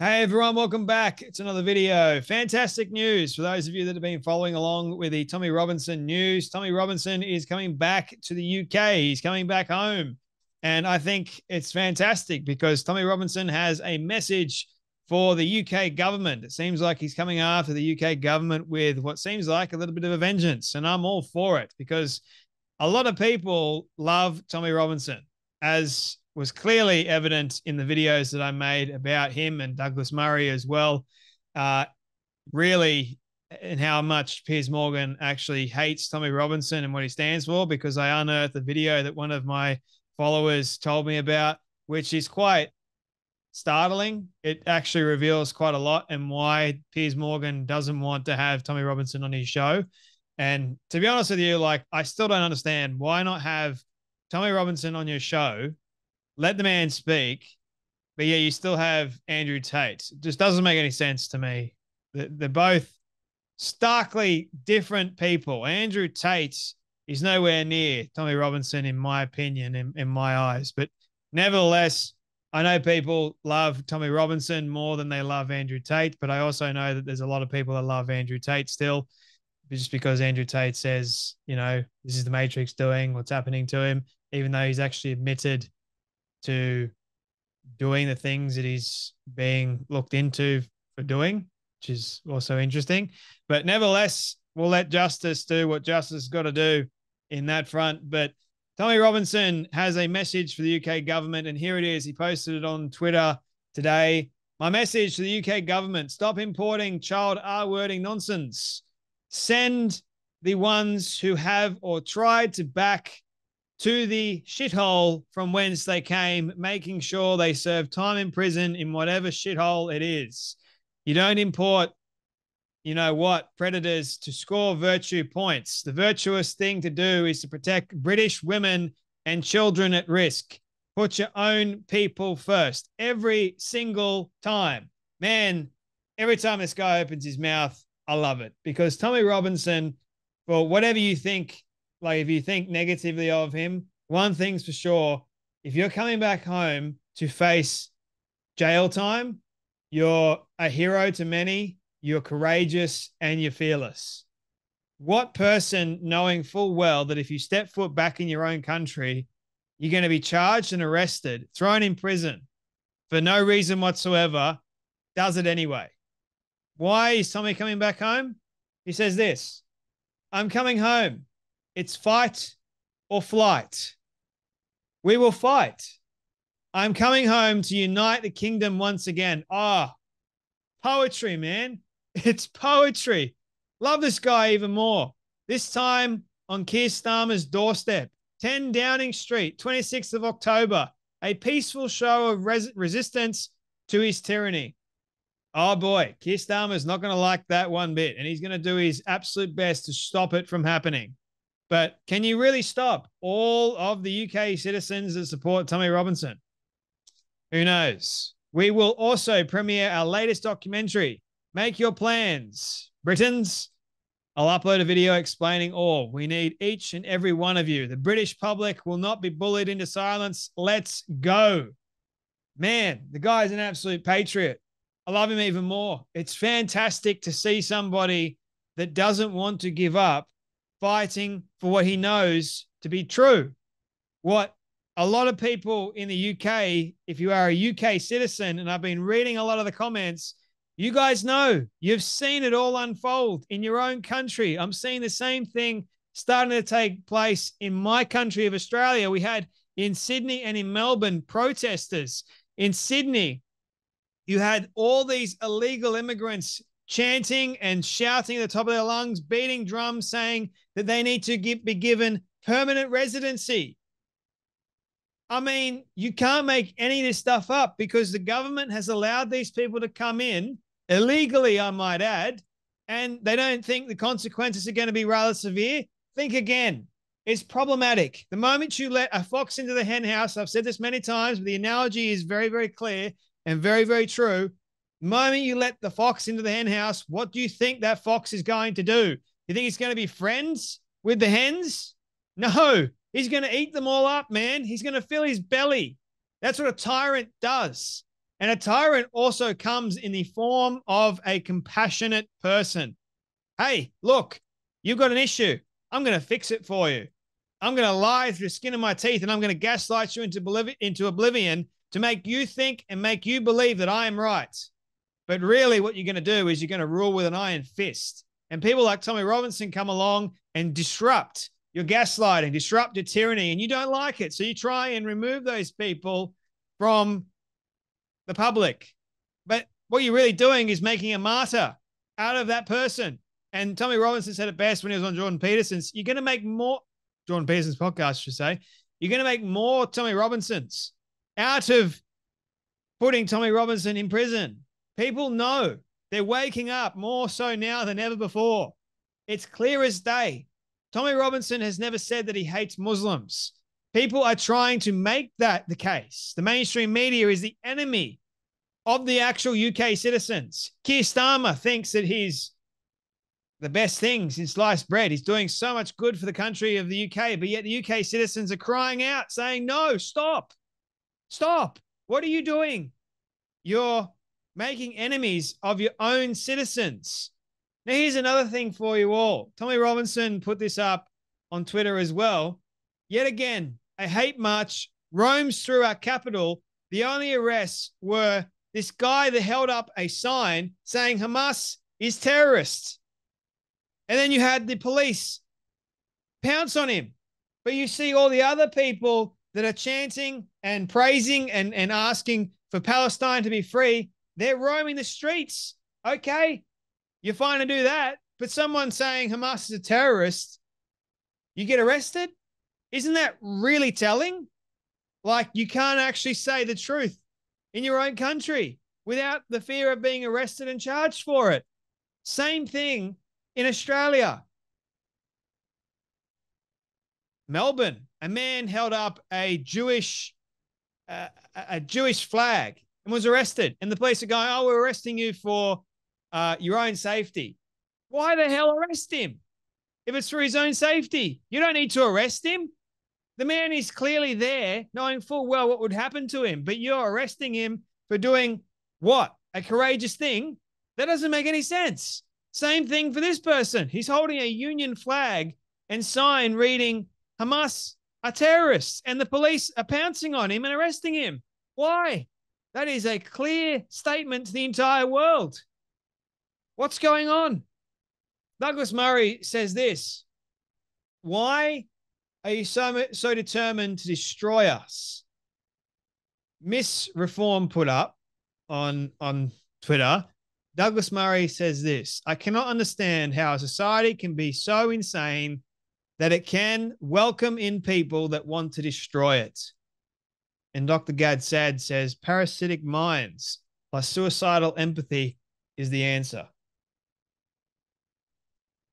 Hey everyone, welcome back. It's another video. Fantastic news for those of you that have been following along with the Tommy Robinson news. Tommy Robinson is coming back to the UK. He's coming back home. And I think it's fantastic because Tommy Robinson has a message for the UK government. It seems like he's coming after the UK government with what seems like a little bit of a vengeance. And I'm all for it because a lot of people love Tommy Robinson, as was clearly evident in the videos that I made about him and Douglas Murray as well, really, and how much Piers Morgan actually hates Tommy Robinson and what he stands for, because I unearthed a video that one of my followers told me about, which is quite startling. It actually reveals quite a lot and why Piers Morgan doesn't want to have Tommy Robinson on his show. And to be honest with you, like, I still don't understand why not have Tommy Robinson on your show, let the man speak, but yeah, you still have Andrew Tate. It just doesn't make any sense to me. They're both starkly different people. Andrew Tate is nowhere near Tommy Robinson, in my opinion, in my eyes. But nevertheless, I know people love Tommy Robinson more than they love Andrew Tate, but I also know that there's a lot of people that love Andrew Tate still, just because Andrew Tate says, you know, this is the Matrix doing what's happening to him, even though he's actually admitted to doing the things that he's being looked into for doing, which is also interesting. But nevertheless, we'll let justice do what justice has got to do in that front. But Tommy Robinson has a message for the UK government, and here it is. He posted it on Twitter today. My message to the UK government: stop importing child R-wording nonsense. Send the ones who have or tried to back to the shithole from whence they came, making sure they serve time in prison in whatever shithole it is. You don't import, you know what, predators to score virtue points. The virtuous thing to do is to protect British women and children at risk. Put your own people first every single time. Man, every time this guy opens his mouth, I love it, because Tommy Robinson, well, whatever you think, like, if you think negatively of him, one thing's for sure: if you're coming back home to face jail time, you're a hero to many, you're courageous, and you're fearless. What person, knowing full well that if you step foot back in your own country, you're going to be charged and arrested, thrown in prison for no reason whatsoever, does it anyway? Why is Tommy coming back home? He says this: I'm coming home. It's fight or flight. We will fight. I'm coming home to unite the kingdom once again. Ah, poetry, man. It's poetry. Love this guy even more. This time on Keir Starmer's doorstep, 10 Downing Street, 26th of October, a peaceful show of resistance to his tyranny. Oh boy, Keir Starmer's not going to like that one bit, and he's going to do his absolute best to stop it from happening. But can you really stop all of the UK citizens that support Tommy Robinson? Who knows? We will also premiere our latest documentary, Make Your Plans, Britons. I'll upload a video explaining all. We need each and every one of you. The British public will not be bullied into silence. Let's go. Man, the guy's an absolute patriot. I love him even more. It's fantastic to see somebody that doesn't want to give up fighting for what he knows to be true. What a lot of people in the UK, if you are a UK citizen, and I've been reading a lot of the comments, you guys know, you've seen it all unfold in your own country. I'm seeing the same thing starting to take place in my country of Australia. We had in Sydney and in Melbourne protesters. In Sydney, you had all these illegal immigrants chanting and shouting at the top of their lungs, beating drums, saying that they need to be given permanent residency. I mean, you can't make any of this stuff up, because the government has allowed these people to come in illegally, I might add, and they don't think the consequences are going to be rather severe. Think again. It's problematic. The moment you let a fox into the hen house, I've said this many times, but the analogy is very, very clear and very, very true. The moment you let the fox into the hen house, what do you think that fox is going to do? You think he's going to be friends with the hens? No, he's going to eat them all up, man. He's going to fill his belly. That's what a tyrant does. And a tyrant also comes in the form of a compassionate person. Hey, look, you've got an issue. I'm going to fix it for you. I'm going to lie through the skin of my teeth, and I'm going to gaslight you into oblivion to make you think and make you believe that I am right. But really what you're going to do is you're going to rule with an iron fist. And people like Tommy Robinson come along and disrupt your gaslighting, disrupt your tyranny, and you don't like it. So you try and remove those people from the public. But what you're really doing is making a martyr out of that person. And Tommy Robinson said it best when he was on Jordan Peterson's. You're going to make more Jordan Peterson's podcast, I should say. You're going to make more Tommy Robinsons out of putting Tommy Robinson in prison. People know. They're waking up more so now than ever before. It's clear as day. Tommy Robinson has never said that he hates Muslims. People are trying to make that the case. The mainstream media is the enemy of the actual UK citizens. Keir Starmer thinks that he's the best thing since sliced bread. He's doing so much good for the country of the UK, but yet the UK citizens are crying out, saying, no, stop. Stop. What are you doing? You're making enemies of your own citizens. Now, here's another thing for you all. Tommy Robinson put this up on Twitter as well. Yet again, a hate march roams through our capital. The only arrests were this guy that held up a sign saying Hamas is terrorists. And then you had the police pounce on him. But you see all the other people that are chanting and praising and asking for Palestine to be free. They're roaming the streets. Okay, you're fine to do that. But someone saying Hamas is a terrorist, you get arrested? Isn't that really telling? Like, you can't actually say the truth in your own country without the fear of being arrested and charged for it. Same thing in Australia. Melbourne, a man held up a Jewish flag and was arrested. And the police are going, oh, we're arresting you for your own safety. Why the hell arrest him? If it's for his own safety, you don't need to arrest him. The man is clearly there knowing full well what would happen to him, but you're arresting him for doing what? A courageous thing? That doesn't make any sense. Same thing for this person. He's holding a union flag and sign reading Hamas are terrorists, and the police are pouncing on him and arresting him. Why? That is a clear statement to the entire world. What's going on? Douglas Murray says this. Why are you so determined to destroy us? Miss Reform put up on Twitter. Douglas Murray says this. I cannot understand how a society can be so insane that it can welcome in people that want to destroy it. And Dr. Gad Saad says, parasitic minds plus suicidal empathy is the answer.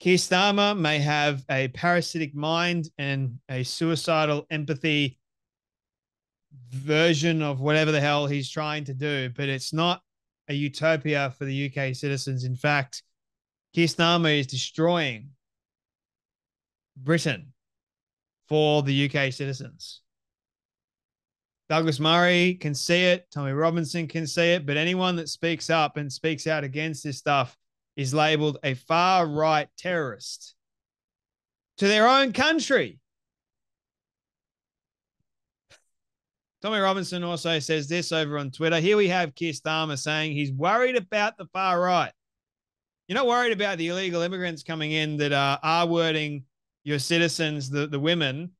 Keir Starmer may have a parasitic mind and a suicidal empathy version of whatever the hell he's trying to do, but it's not a utopia for the UK citizens. In fact, Keir Starmer is destroying Britain for the UK citizens. Douglas Murray can see it. Tommy Robinson can see it. But anyone that speaks up and speaks out against this stuff is labeled a far-right terrorist to their own country. Tommy Robinson also says this over on Twitter. Here we have Keir Starmer saying he's worried about the far right. You're not worried about the illegal immigrants coming in that are R-wording your citizens, the women.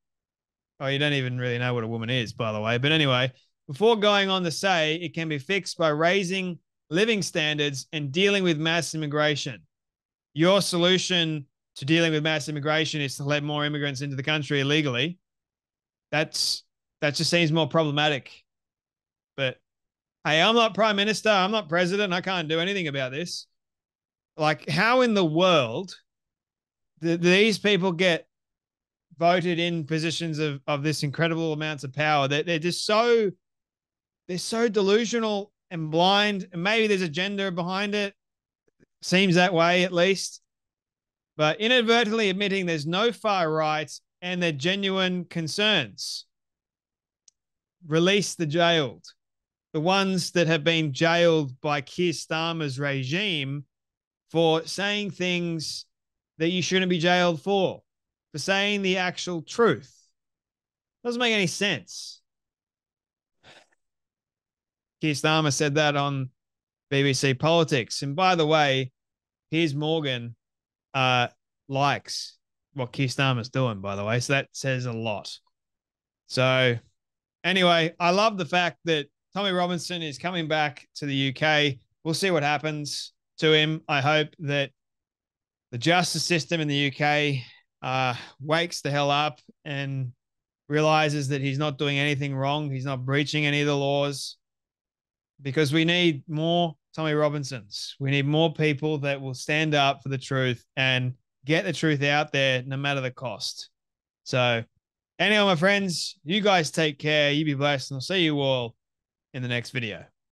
Oh, you don't even really know what a woman is, by the way. But anyway, before going on to say it can be fixed by raising living standards and dealing with mass immigration. Your solution to dealing with mass immigration is to let more immigrants into the country illegally. That just seems more problematic. But, hey, I'm not prime minister. I'm not president. I can't do anything about this. Like, how in the world do these people get voted in positions of this incredible amounts of power? They're just so, they're so delusional and blind. And maybe there's agenda behind it. Seems that way, at least. But inadvertently admitting there's no far right and their genuine concerns. Release the jailed. the ones that have been jailed by Keir Starmer's regime for saying things that you shouldn't be jailed for saying the actual truth. Doesn't make any sense. Keir Starmer said that on BBC Politics. And by the way, Piers Morgan likes what Keir Starmer's doing, by the way. So that says a lot. So anyway, I love the fact that Tommy Robinson is coming back to the UK. We'll see what happens to him. I hope that the justice system in the UK wakes the hell up and realizes that he's not doing anything wrong. He's not breaching any of the laws, because we need more Tommy Robinsons. We need more people that will stand up for the truth and get the truth out there no matter the cost. So anyway, my friends, you guys take care. You be blessed, and I'll see you all in the next video.